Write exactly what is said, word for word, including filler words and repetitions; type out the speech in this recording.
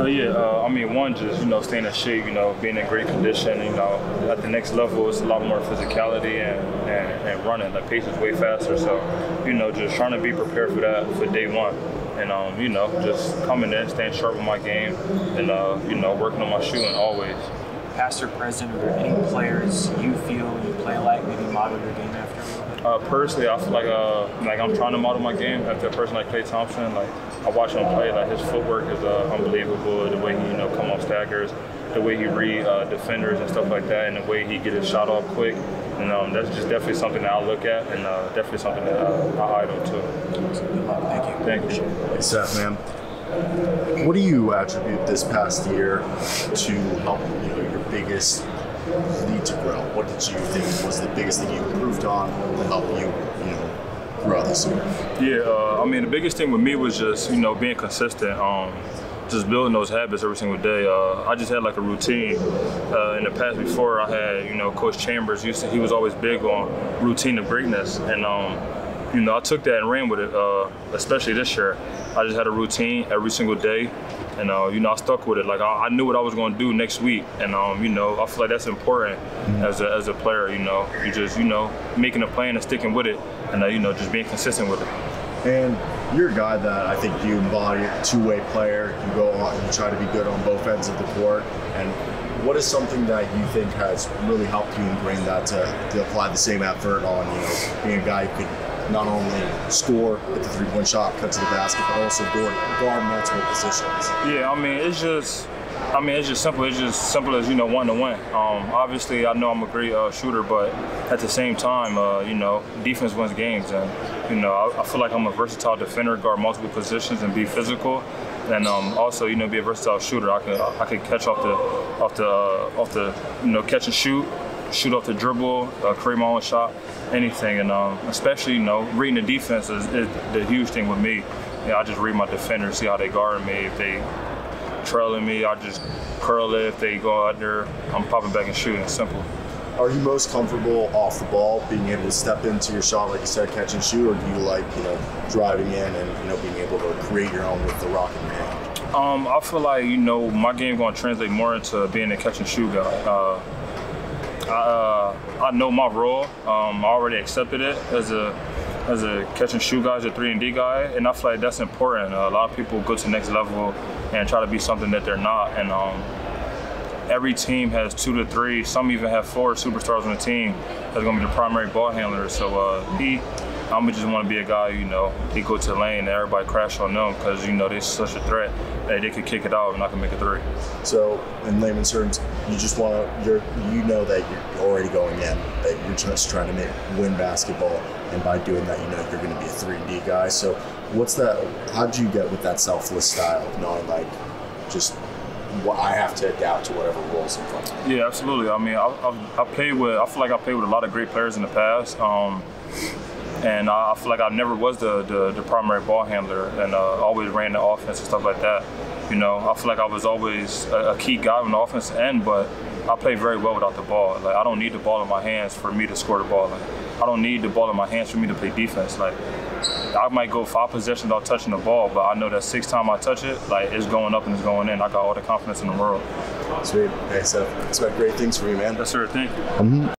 So yeah, uh, I mean, one, just, you know, staying in shape, you know, being in great condition, you know, at the next level, it's a lot more physicality and, and, and running. Like, pace is way faster, so, you know, just trying to be prepared for that for day one. And, um, you know, just coming in, staying sharp with my game, and, uh, you know, working on my shooting always. Past or present, are there any players you feel you play like, maybe model your game after? Uh, personally, I feel like uh, like I'm trying to model my game after a person like Klay Thompson. Like, I watch him play, like his footwork is uh, unbelievable. The way he, you know, come off staggers, the way he read uh, defenders and stuff like that, and the way he get his shot off quick. And um, that's just definitely something that I look at, and uh, definitely something that I, I idol too. Thank you. Thank you. Seth, man. What do you attribute this past year to help, you know, your biggest lead to grow? What did you think was the biggest thing you improved on to help you, you know, grow this year? Yeah, uh, I mean, the biggest thing with me was just, you know, being consistent. Um, just building those habits every single day. Uh, I just had like a routine. Uh, in the past before, I had, you know, Coach Chambers, used to, he was always big on routine and greatness. And, um, you know, I took that and ran with it, uh, especially this year. I just had a routine every single day, and, uh, you know, I stuck with it. Like, I, I knew what I was going to do next week, and, um, you know, I feel like that's important as a, as a player, you know. You just, you know, making a plan and sticking with it, and, uh, you know, just being consistent with it. And you're a guy that I think you embody, a two-way player. You go on, you try to be good on both ends of the court. And what is something that you think has really helped you ingrain that to, to apply the same effort on, you know, being a guy who could not only score at the three-point shot, cut to the basket, but also guard, guard multiple positions? Yeah, I mean, it's just, I mean, it's just simple. It's just simple as, you know, one-to-one. Um, obviously, I know I'm a great uh, shooter, but at the same time, uh, you know, defense wins games, and, you know, I, I feel like I'm a versatile defender, guard multiple positions, and be physical. And um, also, you know, be a versatile shooter. I can I can catch off the off the uh, off the you know catch and shoot, shoot off the dribble, uh, create my own shot, anything. And um, especially, you know, reading the defense is, is the huge thing with me. You know, I just read my defenders, see how they guard me. If they trailing me, I just curl it. If they go out there, I'm popping back and shooting. Simple. Are you most comfortable off the ball, being able to step into your shot, like you said, catch and shoot, or do you like, you know, driving in and, you know, being able to create your own with the rock in your hand? Um, I feel like, you know, my game going to translate more into being a catch and shoot guy. Uh, I, uh, I know my role. Um, I already accepted it as a as a catch and shoot guy, as a three and D guy, and I feel like that's important. Uh, a lot of people go to the next level and try to be something that they're not, and. Um, Every team has two to three, some even have four superstars on the team that's going to be the primary ball handler. So uh, he, I'm just want to be a guy, you know, he go to the lane and everybody crash on them because, you know, they're such a threat that they could kick it out and I can make a three. So in layman's terms, you just want to, you're, you know that you're already going in, that you're just trying to make, win basketball. And by doing that, you know you're going to be a three and D guy. So what's that, how did you get with that selfless style of knowing, like, just, what I have to adapt to whatever roles in front of me? Yeah, absolutely. I mean, I, I, I played with, I feel like I played with a lot of great players in the past. Um, and I, I feel like I never was the, the, the primary ball handler and uh, always ran the offense and stuff like that. You know, I feel like I was always a, a key guy on the offense end, but I play very well without the ball. Like, I don't need the ball in my hands for me to score the ball. Like, I don't need the ball in my hands for me to play defense. Like, I might go five possessions without touching the ball, but I know that six times I touch it, like, it's going up and it's going in. I got all the confidence in the world. Sweet. Hey, Seth, expect great things for you, man. Yes, sir. Thank you. Mm-hmm.